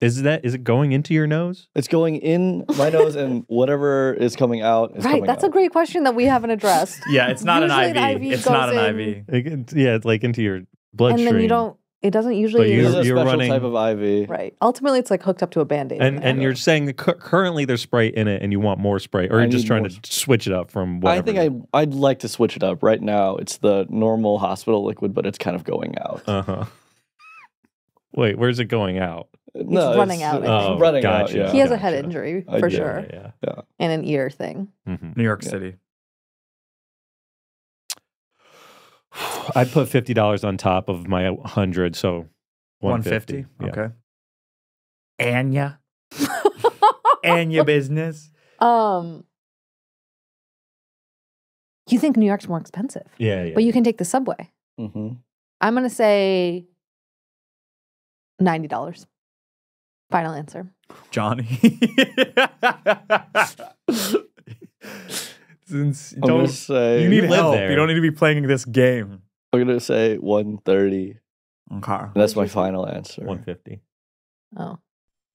Is it going into your nose? It's going in my nose, and whatever is coming out is coming out. Right, that's a great question that we haven't addressed. Yeah, it's not usually an IV. It's not an IV. Yeah, it's like into your bloodstream. And then you don't, it doesn't usually... It's a special type of IV. Right. Ultimately, it's like hooked up to a Band-Aid. And you're saying that currently there's Sprite in it, and you want more Sprite, or you're just trying to switch it up from whatever. I think I'd like to switch it up. Right now, it's the normal hospital liquid, but it's kind of going out. Uh-huh. Wait, where's it going out? No, it's running out. Oh, running out. Yeah. He has a head injury for sure, yeah. And an ear thing. Mm-hmm. New York City. I put $50 on top of my 100, so 150. Okay. Anya, Anya business. You think New York's more expensive? Yeah, yeah. But you can take the subway. Mm-hmm. I'm gonna say $90. Final answer. Johnny. You need help. You don't need to be playing this game. I'm going to say 130. Okay. And that's my final answer. 150. Oh.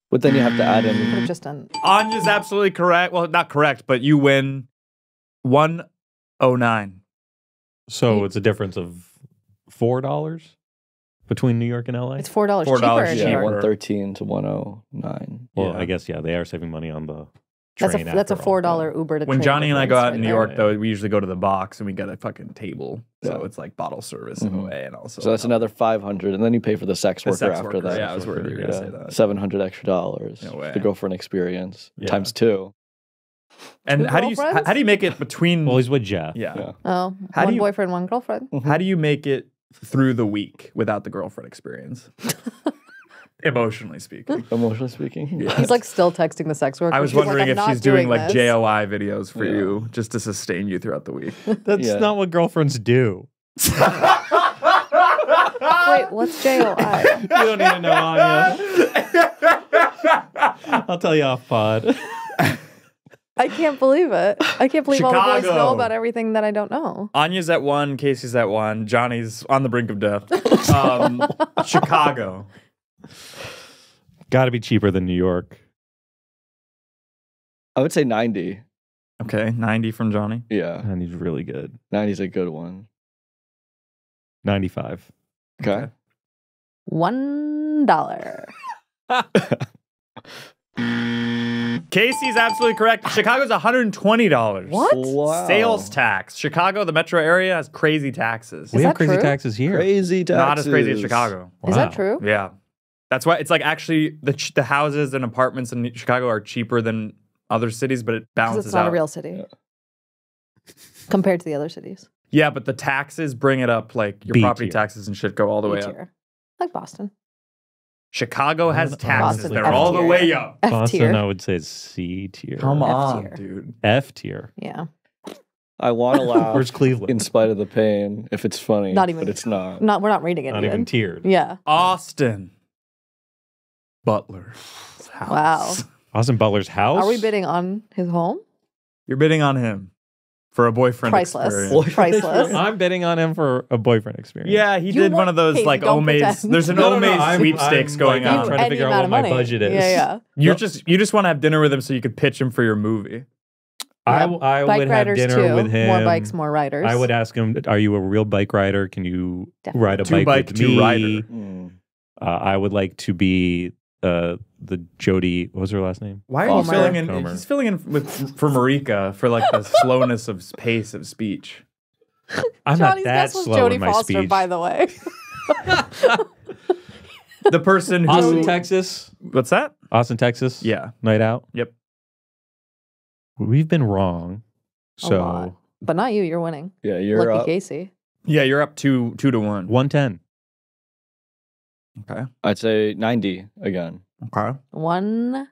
But then you have to add in. You could have just done. Anya's absolutely correct. Well, not correct, but you win 109. So it's a difference of $4? Between New York and LA? It's $4 cheaper. Yeah, 113 to 109. Well, yeah. I guess, yeah, they are saving money on the train. That's a $4 Uber to train. When Johnny and I go out in New York, though, we usually go to the box and we get a fucking table. So it's like bottle service in a way. And also, so that's another $500. And then you pay for the sex worker after that. Yeah, I was worried you were going to say that. $700 extra to go for an experience times 2. And how do you make it between... Well, he's with Jeff. Yeah. Oh, one boyfriend, one girlfriend. How do you make it through the week without the girlfriend experience? Emotionally speaking. Emotionally speaking? Yes. He's like still texting the sex worker. I was wondering if she's doing like JOI videos for you just to sustain you throughout the week. That's not what girlfriends do. Wait, what's JOI? You don't need to know, Anya. I'll tell you off pod. I can't believe it. I can't believe all the boys know about everything that I don't know. Anya's at 1, Casey's at 1, Johnny's on the brink of death. Chicago. Gotta be cheaper than New York. I would say 90. Okay, 90 from Johnny? Yeah. 90's really good. 90's a good one. 95. Okay. $1. Casey's absolutely correct. Chicago's $120. What? Wow. Sales tax. Chicago, the metro area, has crazy taxes. We have crazy taxes here. Crazy taxes. Not as crazy as Chicago. Wow. Is that true? Yeah. That's why it's like actually the houses and apartments in Chicago are cheaper than other cities, but it balances out. It's not a real city. Yeah. Compared to the other cities. Yeah, but the taxes bring it up. Like your property taxes and shit go all the way up. Like Boston. Chicago has taxes. Boston, they're all the way up. Boston, I would say C tier. Come on, dude. F tier. Yeah. I want to laugh. Where's Cleveland? In spite of the pain, if it's funny. Not even. But it's not. We're not reading it. Not even tiered. Yeah. Austin. Butler's house. Wow. Austin Butler's house? Are we bidding on his home? You're bidding on him. For a boyfriend experience. Priceless. I'm betting on him for a boyfriend experience. Yeah, he did one of those like Omaze. There's an Omaze sweepstakes going on. I'm trying to figure out what my budget is. Yeah, yeah. You just want to have dinner with him so you could pitch him for your movie. I would have dinner with him. More bikes, more riders. I would ask him, are you a real bike rider? Can you ride a bike with me? I would like to be the Jody, what was her last name? Why are you filling in? Homer. He's filling in for Marika for like the slowness of pace of speech. I'm Johnny's not that slow Jody in my Foster, speech. By the way, the person who Austin, Texas. What's that? Austin, Texas. Yeah, night out. Yep. We've been wrong, so but not you. You're winning. Yeah, you're lucky, up. Casey. Yeah, you're up 2-1. 110. Okay. I'd say 90 again. Okay. $1.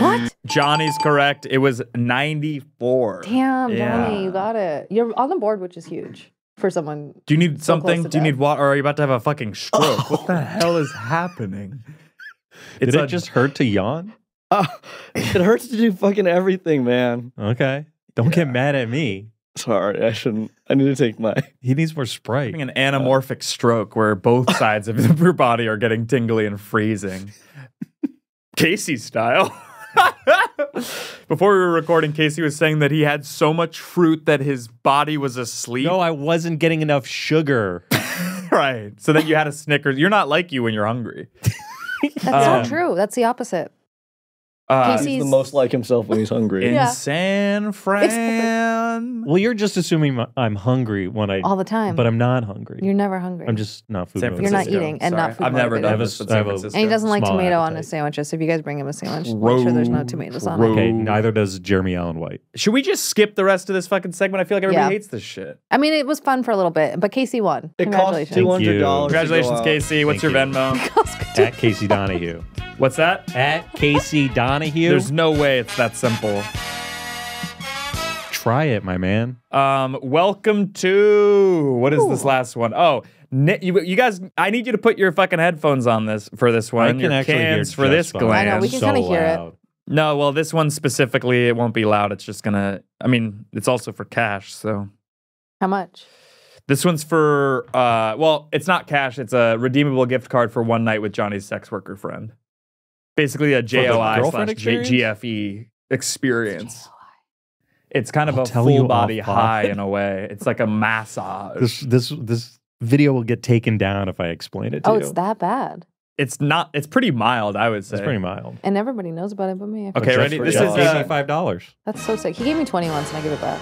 What? Johnny's correct. It was 94. Damn, yeah. Johnny, you got it. You're on the board, which is huge for someone. Do you need something? Do you need water? Or are you about to have a fucking stroke? What the hell is happening? Did it just hurt to yawn? It hurts to do fucking everything, man. Okay. Don't get mad at me. Sorry, I shouldn't. I need to take my... He needs more Sprite. Having an anamorphic stroke where both sides of your body are getting tingly and freezing. Casey style. Before we were recording, Casey was saying that he had so much fruit that his body was asleep. No, I wasn't getting enough sugar. Right. So then you had a Snickers. You're not like you when you're hungry. That's not true. That's the opposite. He's the most like himself when he's hungry. In San Fran. Well, you're just assuming I'm hungry when I... All the time. But I'm not hungry. You're never hungry. I'm just not food motivated. You're not eating and not food motivated. I've never done this. And he doesn't like tomato on his sandwiches. So if you guys bring him a sandwich, make sure there's no tomatoes on it. Okay, neither does Jeremy Allen White. Should we just skip the rest of this fucking segment? I feel like everybody hates this shit. I mean, it was fun for a little bit, but Casey won. Congratulations. It cost $200. Congratulations, Casey. What's your Venmo? At Casey Donahue. What's that? At Casey Donahue. There's no way it's that simple. Try it, my man. Welcome to... What is this last one? Oh, you guys, I need you to put your fucking headphones on this for this one. I can actually hear for this glance. I know, we can kind of hear it. No, well, this one specifically, it won't be loud. It's just going to... I mean, it's also for cash, so... How much? This one's for, well, it's not cash. It's a redeemable gift card for one night with Johnny's sex worker friend. Basically a JOI/GFE experience. It's kind of a full body high in a way. It's like a massage. This video will get taken down if I explain it to you. Oh, it's that bad. It's not. It's pretty mild, I would say. It's pretty mild. And everybody knows about it but me. Okay, ready? This is $85. That's so sick. He gave me 20 once and I give it back.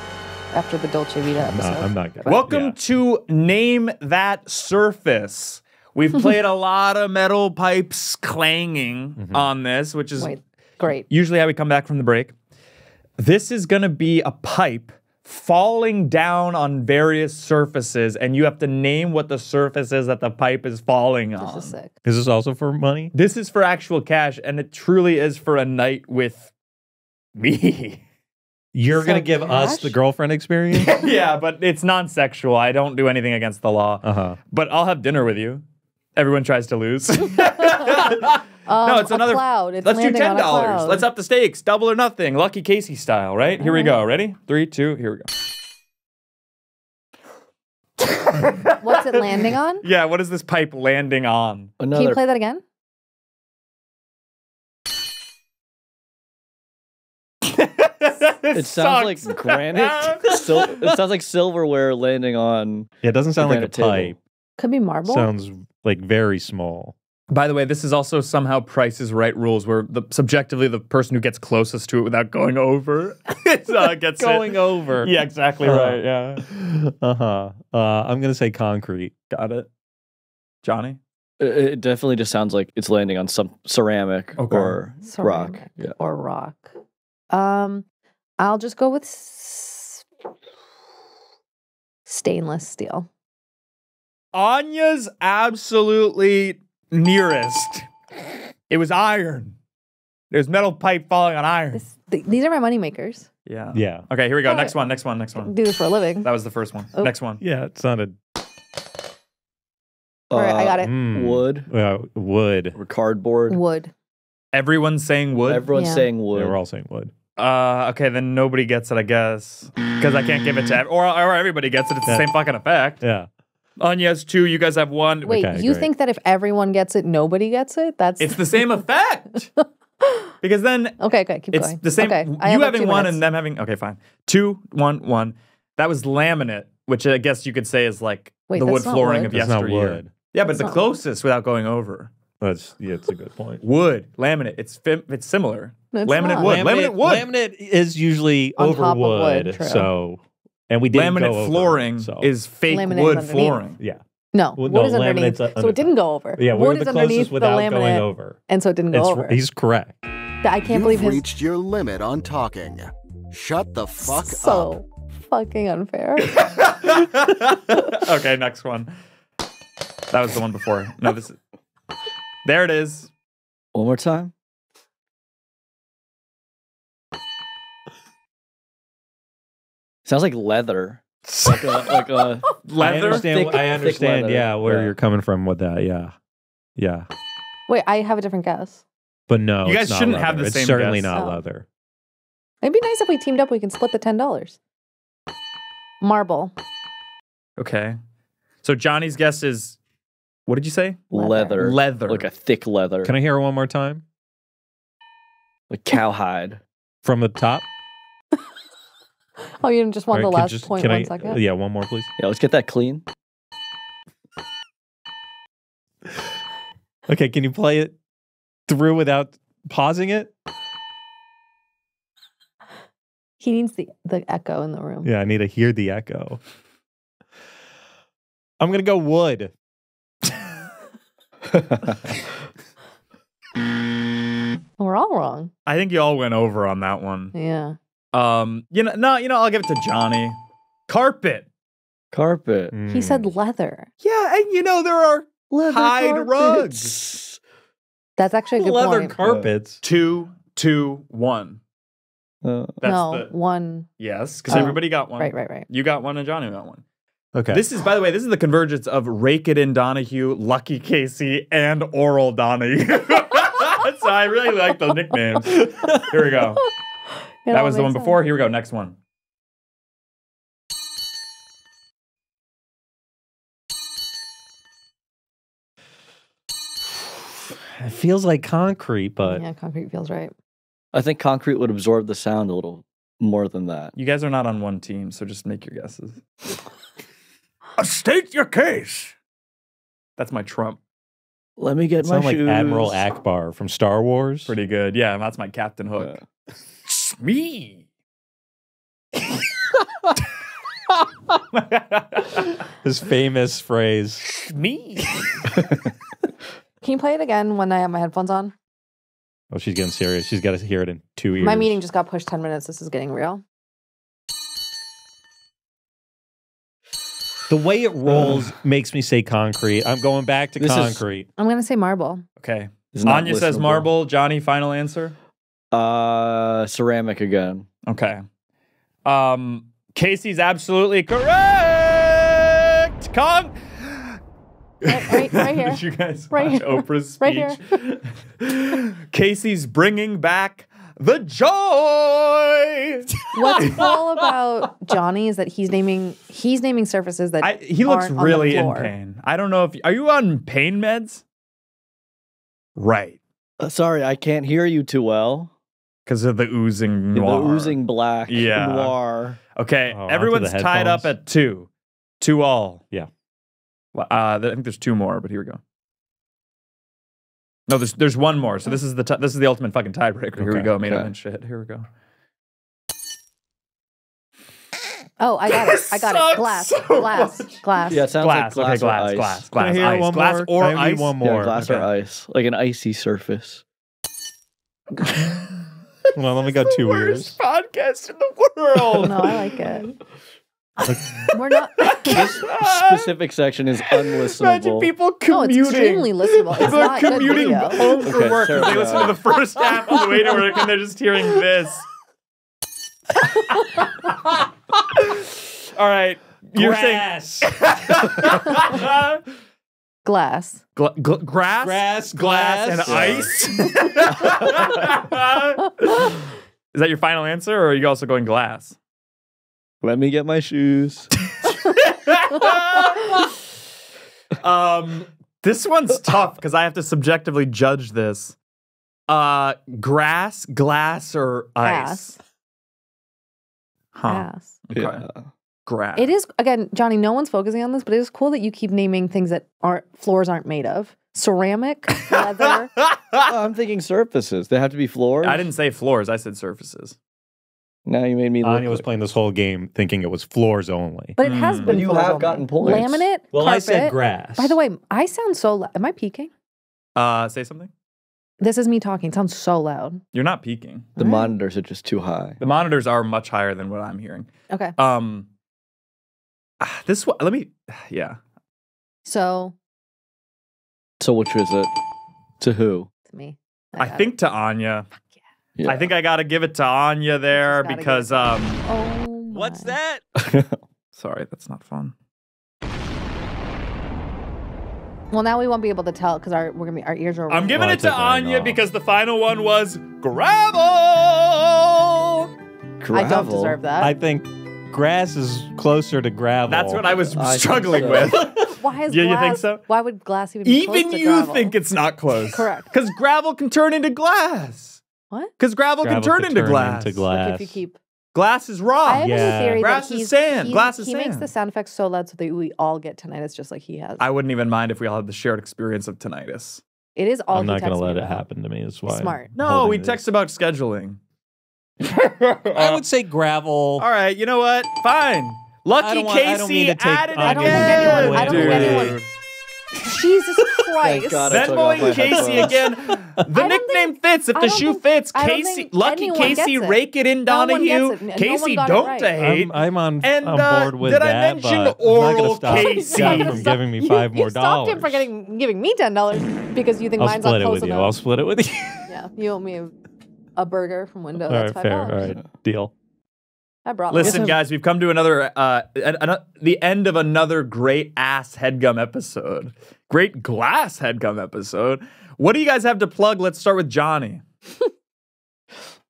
After the Dolce Vita episode. I'm not good. Welcome to Name That Surface. We've played a lot of metal pipes clanging on this, which is great. Usually how we come back from the break. This is going to be a pipe falling down on various surfaces, and you have to name what the surface is that the pipe is falling on. This is sick. Is this also for money? This is for actual cash, and it truly is for a night with me. You're going to give us the girlfriend experience? Yeah, but it's non-sexual. I don't do anything against the law. But I'll have dinner with you. Everyone tries to lose. No, it's another... Cloud. It's let's do $10. Let's up the stakes. Double or nothing. Lucky Casey style, right? Here we go. Ready? 3, 2, here we go. What's it landing on? Yeah, what is this pipe landing on? Can you play that again? It sounds like granite. It sounds like silverware landing on. Yeah, it doesn't sound like a pipe. Could be marble. Sounds like very small. By the way, this is also somehow Price is Right rules, where subjectively the person who gets closest to it without going over gets going over. Yeah, exactly right. Yeah. I'm gonna say concrete. Got it, Johnny. It definitely just sounds like it's landing on some ceramic or rock. Yeah. Or rock. I'll just go with stainless steel. Anya's absolutely nearest. It was iron. There's metal pipe falling on iron. These are my money makers. Yeah. Yeah. Okay, here we go. All next one, next one, next one. Do this for a living. That was the first one. Next one. Yeah, it sounded... All right, I got it. Wood. Wood. Or cardboard. Wood. Everyone's saying wood? Everyone's saying wood. Yeah, we're all saying wood. Okay, then nobody gets it, I guess. Because I can't give it to everyone. Or everybody gets it. It's the same fucking effect. Yeah. Anya has two. You guys have one. Wait, okay, you think that if everyone gets it, nobody gets it? That's It's the same effect. Because then okay, keep going. It's the same. Okay, you having one and them having okay, fine. 2, 1, 1. That was laminate, which I guess you could say is like the wood flooring of yesteryear. Yeah, but the closest without going over. That's it's a good point. Wood, laminate, it's similar. Laminate wood. Laminate wood. Laminate is usually over wood. So and we didn't laminate flooring is fake wood flooring. Yeah. No, wood is underneath, so it didn't go over. Yeah, wood is underneath the laminate, over. And so it didn't go over. He's correct. I can't believe you've reached your limit on talking. Shut the fuck up. So fucking unfair. Okay, next one. That was the one before. No, this. There it is. One more time. Sounds like leather. Like a leather. I understand leather. Yeah, where you're coming from with that. Yeah. Yeah. Wait, I have a different guess. But no, you guys shouldn't have the same guess. It's certainly not leather. It'd be nice if we teamed up. We can split the $10. Marble. Okay. So Johnny's guess is, what did you say? Leather. Leather. Like a thick leather. Can I hear it one more time? Like cowhide. From the top? Oh, you just want the last point 1 second? Yeah, one more, please. Yeah, let's get that clean. Okay, can you play it through without pausing it? He needs the echo in the room. Yeah, I need to hear the echo. I'm going to go wood. We're all wrong. I think you all went over on that one. Yeah. I'll give it to Johnny. Carpet. Carpet. Mm. He said leather. Yeah, and there are leather hide rugs. That's actually a good leather point. Leather carpets. 2, 2, 1. That's no, one. Yes, because everybody got one. Right. You got one and Johnny got one. Okay. This is, by the way, this is the convergence of Rake It In Donahue, Lucky Casey, and Oral Donahue. So I really like the nicknames. Here we go. That was the one before. Here we go. Next one. It feels like concrete, but... Yeah, concrete feels right. I think concrete would absorb the sound a little more than that. You guys are not on one team, so just make your guesses. State your case. That's my Trump. Let me get my shoes. Like Admiral Akbar from Star Wars. Pretty good. Yeah, that's my Captain Hook. Yeah. Me. His famous phrase. Me. Can you play it again when I have my headphones on? Oh, she's getting serious. She's got to hear it in 2 ears. My meeting just got pushed 10 minutes. This is getting real. The way it rolls makes me say concrete. I'm going back to concrete. I'm going to say marble. Okay. Anya says marble. Johnny, final answer? Ceramic again. Okay. Casey's absolutely correct. Right here. Did you guys watch Oprah's speech? Right here. Casey's bringing back the joy. What's all about Johnny is that he's naming surfaces that he looks really in pain. I don't know if are you on pain meds? Right. Sorry, I can't hear you too well. Because of the oozing noir. The oozing black noir. Okay, everyone's tied up at 2. 2 all. Yeah. I think there's 2 more, but here we go. No, there's 1 more. So this is the ultimate fucking tiebreaker. Here we go. Made up and shit. Here we go. Oh, I got it. I got it. Glass. So glass. Yeah, it sounds like glass. Okay, glass. Ice. One glass more? Or ice. One more. Yeah, glass or ice. Like an icy surface. Well, let me go 2 ears. Podcast in the world. No, I like it. We're not. This specific section is unlistenable. Imagine people commuting. No, it's extremely listenable. It's not commuting good home from work. They listen to the first half on the way to work, and they're just hearing this. All right, you're saying Glass. Grass, glass, and ice. Is that your final answer, or are you also going glass? Let me get my shoes. This one's tough because I have to subjectively judge this. Grass, glass, or ice? Ass. Huh. Ass. Okay. Yeah. Grass. It is, again, Johnny, no one's focusing on this, but it is cool that you keep naming things that floors aren't made of. Ceramic, leather. Oh, I'm thinking surfaces. They have to be floors? I didn't say floors. I said surfaces. Now you made me look. Anya was playing this whole game thinking it was floors only. But it has been floors. You have gotten points. Laminate, well, carpet. I said grass. By the way, I sound so loud. Am I peeking? Say something. This is me talking. It sounds so loud. You're not peeking. The monitors are just too high. The monitors are much higher than what I'm hearing. Okay. This one, let me, yeah. So which is it? To who? To me. I think to Anya. Fuck yeah. Yeah. I think I gotta give it to Anya there because, oh, what's that? Sorry, that's not fun. Well, now we won't be able to tell because our ears are. I'm giving it to Anya because the final one was gravel. Gravel. I don't deserve that. I think. Grass is closer to gravel. That's what I was struggling with. Why is glass? You think so? Why would glass even be close to gravel? Even you think it's not close. Correct. Because gravel can turn into glass. What? Because gravel can turn into glass. Like if you keep... Glass is rock. I have a theory that is sand. Glass is sand. He makes the sound effects so loud so that we all get tinnitus just like he has. I wouldn't even mind if we all had the shared experience of tinnitus. It is all I'm not going to let it happen to me. That's why. Smart. No, we text about scheduling. I would say gravel. All right, you know what? Fine. Lucky Casey added again. I don't think anyone. Jesus Christ. Venmoing Casey again. The nickname fits. If the shoe fits, Casey. Lucky Casey, rake it in, Donahue. Casey, don't hate. I'm on board with that. Did I mention oral Casey? From giving me $5 more. You stopped him from giving me $10 because you think mine's not close enough. I'll split it with you. Yeah, you owe me a burger from Window. That's $5. Fair. All right, deal. I brought. Listen, guys, we've come to another, the end of another great ass HeadGum episode, great glass HeadGum episode. What do you guys have to plug? Let's start with Johnny.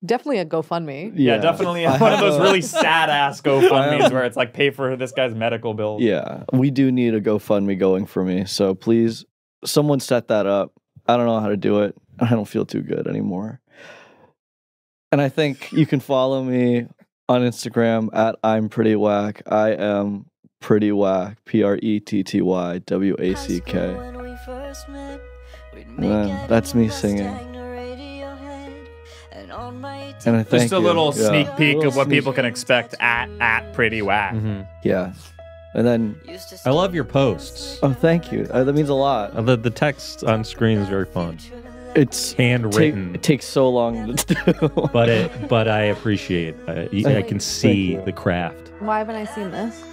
Definitely a GoFundMe. Yeah, definitely one of those really sad ass GoFundMes where it's like pay for this guy's medical bill. Yeah, we do need a GoFundMe going for me. So please, someone set that up. I don't know how to do it. I don't feel too good anymore. And I think you can follow me on Instagram at I'm Pretty Whack. I am Pretty Whack. PRETTYWACK. And then that's me singing. And I think just a little sneak peek of what people can expect at Pretty Whack. Mm-hmm. Yeah. And then I love your posts. Oh, thank you. That means a lot. The text on screen is very fun. It's handwritten. It takes so long to do. But I appreciate it. I can see the craft. Why haven't I seen this?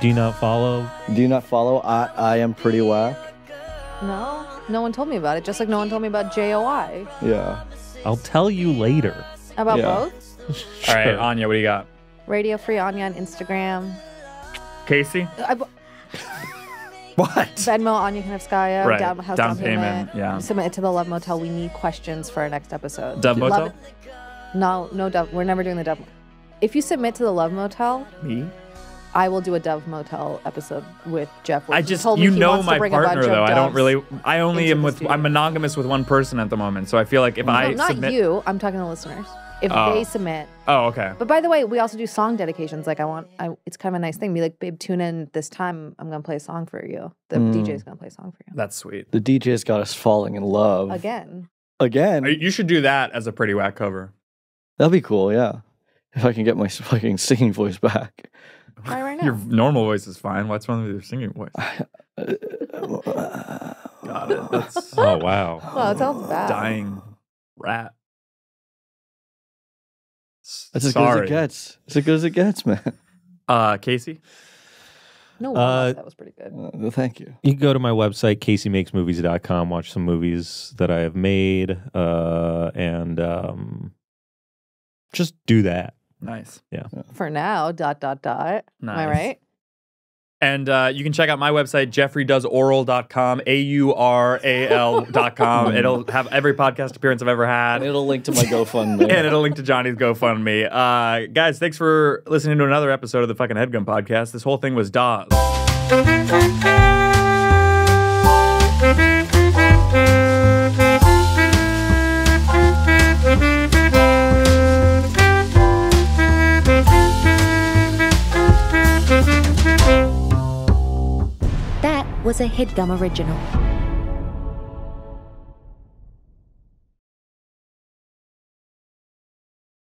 Do you not follow? Do you not follow? I am Pretty Whack. No. No one told me about it. Just like no one told me about JOI. Yeah. I'll tell you later. About both? Sure. All right, Anya, what do you got? Radio Free Anya on Instagram. Casey? What? Venmo, Anya Konevskaya, right. down payment. Yeah. Submit it to the Love Motel. We need questions for our next episode. Dove Motel? No Dove. We're never doing the Dove. If you submit to the Love Motel, me, I will do a Dove Motel episode with Jeff. I just, you know my partner though. I don't really, I only am with, I'm monogamous with one person at the moment. So I feel like if I submit. Not you, I'm talking to listeners. If they submit. Oh, okay. But by the way, we also do song dedications. Like it's kind of a nice thing. Be like, babe, tune in this time. I'm going to play a song for you. The DJ's going to play a song for you. That's sweet. The DJ's got us falling in love. Again. You should do that as a Pretty Whack cover. That'll be cool, yeah. If I can get my fucking singing voice back. Right, right now. Your normal voice is fine. What's wrong with your singing voice? Got it. That's, oh, wow. Well, it sounds bad. Dying rat. That's as good as it gets. It's as good as it gets, man. Casey? No, that was pretty good. Thank you. You can go to my website, CaseyMakesMovies.com, watch some movies that I have made, and just do that. Nice. Yeah. For now, .. Nice. Am I right? And you can check out my website, jeffreydoesoral.com, AURAL.com. It'll have every podcast appearance I've ever had. And it'll link to my GoFundMe. And it'll link to Johnny's GoFundMe. Guys, thanks for listening to another episode of the fucking HeadGum Podcast. This whole thing was Dawes. That was a HeadGum original.